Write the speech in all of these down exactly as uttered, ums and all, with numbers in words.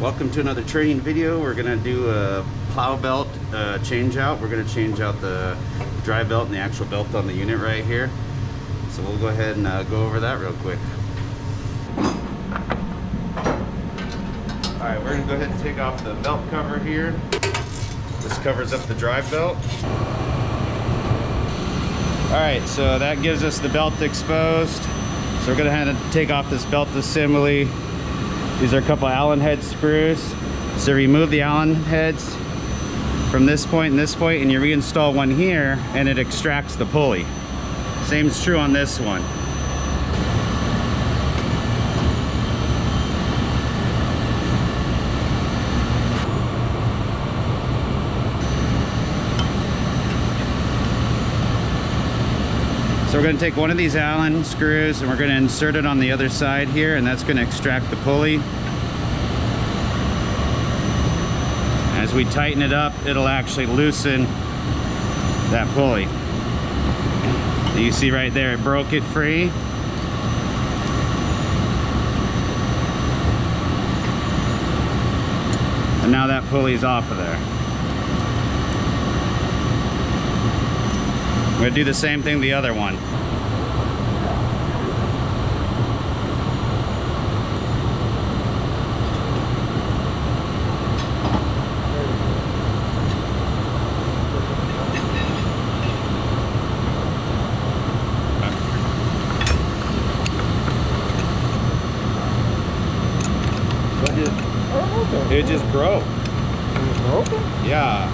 Welcome to another training video. We're going to do a plow belt uh, change out. We're going to change out the dry belt and the actual belt on the unit right here. So we'll go ahead and uh, go over that real quick. Alright, we're going to go ahead and take off the belt cover here. This covers up the dry belt. Alright, so that gives us the belt exposed. So we're going to have to take off this belt assembly. These are a couple Allen head screws. So remove the Allen heads from this point and this point, and you reinstall one here, and it extracts the pulley. Same is true on this one. So we're going to take one of these Allen screws and we're going to insert it on the other side here, and that's going to extract the pulley. As we tighten it up, it'll actually loosen that pulley. You see right there, it broke it free. And now that pulley's off of there. We're gonna do the same thing the other one. It just broke. It broke? Yeah.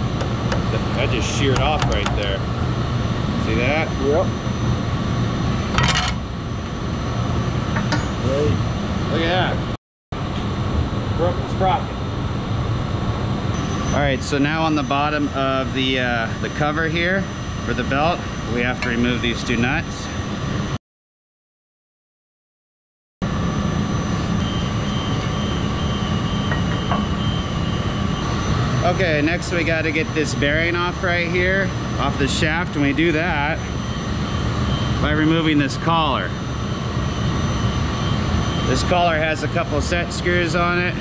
That just sheared off right there. See that? Yep. Great. Look at that. Broken sprocket. Alright, so now on the bottom of the, uh, the cover here for the belt, we have to remove these two nuts. Okay, next we got to get this bearing off right here, off the shaft, and we do that by removing this collar. This collar has a couple set screws on it.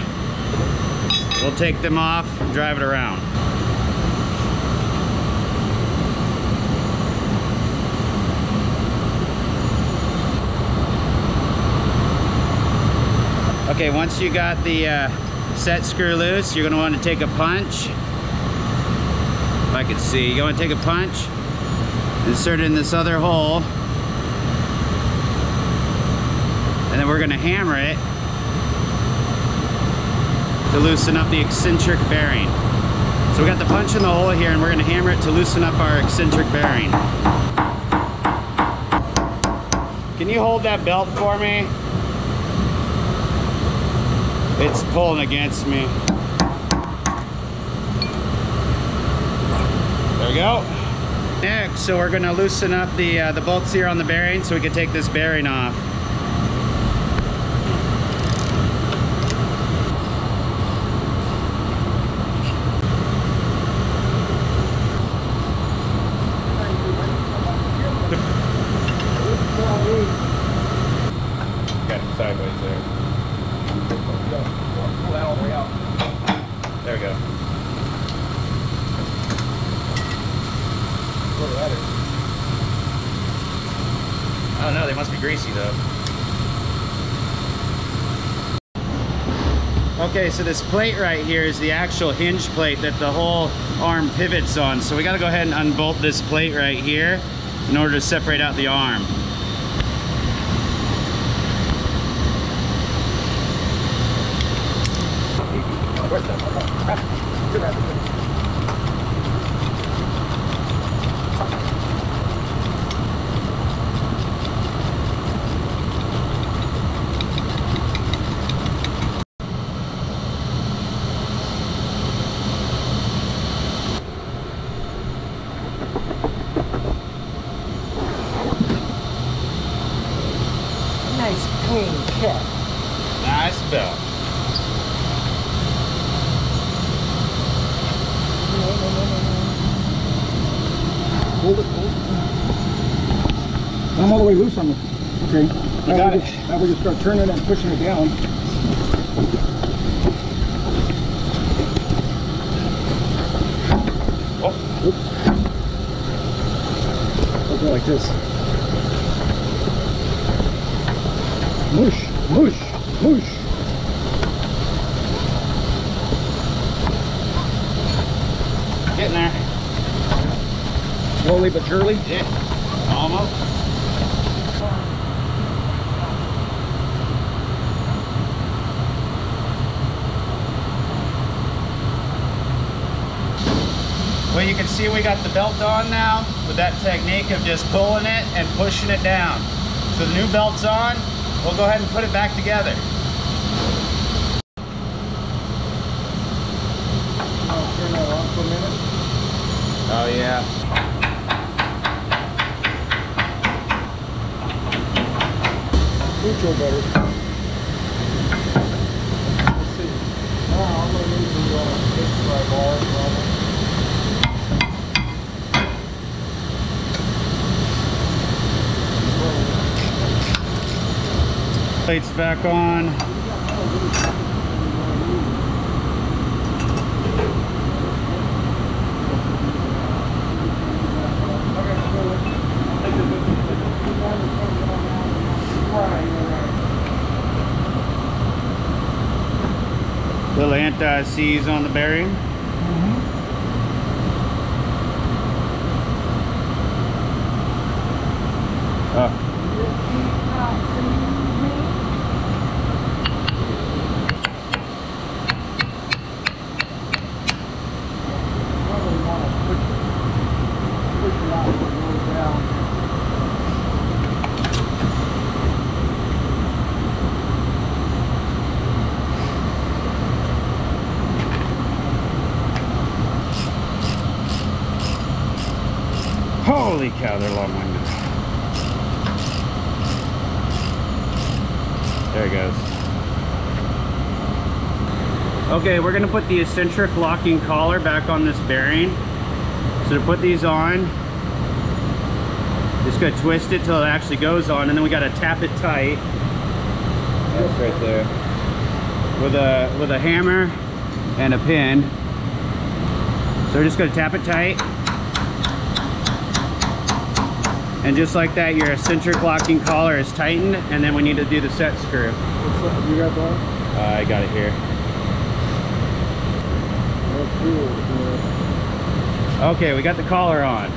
We'll take them off and drive it around. Okay, once you got the uh, set screw loose, you're going to want to take a punch. If I could see, you want to take a punch, insert it in this other hole, and then we're going to hammer it to loosen up the eccentric bearing. So we got the punch in the hole here, and we're going to hammer it to loosen up our eccentric bearing. Can you hold that belt for me? It's pulling against me. There we go. Next, so we're gonna loosen up the uh, the bolts here on the bearing so we can take this bearing off. Got it sideways there. Pull that all the way out. There we go. I don't know, they must be greasy though. Okay, so this plate right here is the actual hinge plate that the whole arm pivots on. So we gotta go ahead and unbolt this plate right here in order to separate out the arm. Nice clean cut. Nice belt. Hold it, hold it. I'm all the way loose on this. Okay. You now got we just, it. Now we just start turning and pushing it down. just mush, mush, mush. Getting there. Slowly but surely? Yeah, almost. Well, you can see we got the belt on now with that technique of just pulling it and pushing it down. So the new belt's on. We'll go ahead and put it back together. I'll turn that off for a minute. Oh yeah. Mucho better. Let's see. Now I'm gonna use the uh, fixed drive bars on it. Plates back on. Little anti-seize on the bearing. Mm-hmm. Oh. Holy cow, they're long-winded. There it goes. Okay, we're gonna put the eccentric locking collar back on this bearing. So to put these on, just gonna twist it till it actually goes on, and then we gotta tap it tight. That's right there. With a, with a hammer and a pin. So we're just gonna tap it tight. And just like that, your eccentric locking collar is tightened, and then we need to do the set screw. What's up? You got that? Uh, I got it here. That's cool. Okay, we got the collar on.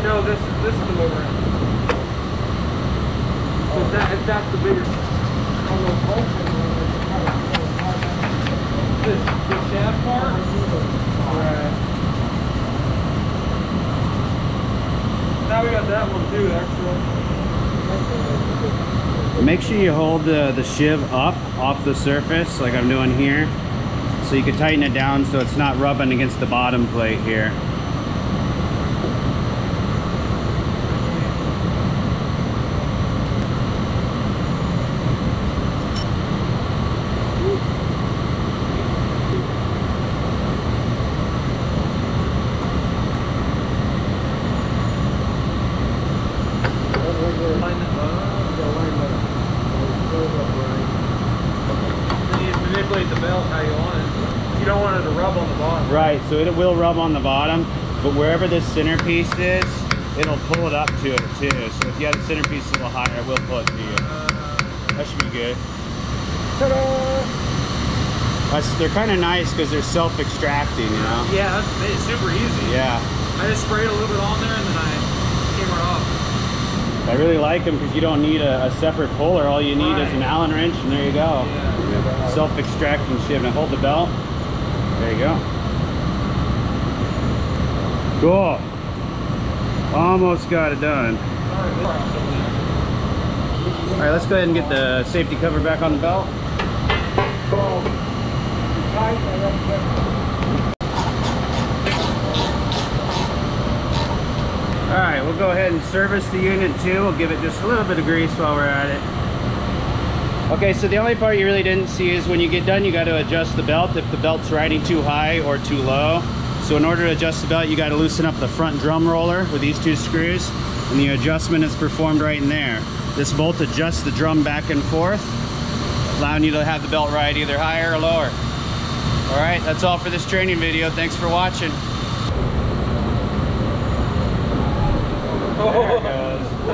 No, this is this is the lower end. So if that if that's the bigger. This the shaft part? Alright. Now we got that one too, actually. Make sure you hold the, the shiv up off the surface like I'm doing here. So you can tighten it down so it's not rubbing against the bottom plate here. Right, so it will rub on the bottom, but wherever this centerpiece is, it'll pull it up to it too. So if you have the centerpiece a little higher, it will pull it to you. That should be good. Ta-da! They're kind of nice because they're self-extracting, you know? Yeah, that's, it's super easy. Yeah. I just sprayed a little bit on there and then I came right off. I really like them because you don't need a, a separate puller. All you need right. is an Allen wrench, and there you go. Yeah. Self-extracting shiv. Now hold the belt. There you go. Cool. Almost got it done. All right, let's go ahead and get the safety cover back on the belt. All right, we'll go ahead and service the unit too. We'll give it just a little bit of grease while we're at it. Okay, so the only part you really didn't see is when you get done, you got to adjust the belt if the belt's riding too high or too low. So in order to adjust the belt, you got to loosen up the front drum roller with these two screws, and the adjustment is performed right in there. This bolt adjusts the drum back and forth, allowing you to have the belt ride either higher or lower. All right, that's all for this training video. Thanks for watching. There it goes.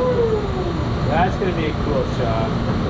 That's gonna be a cool shot.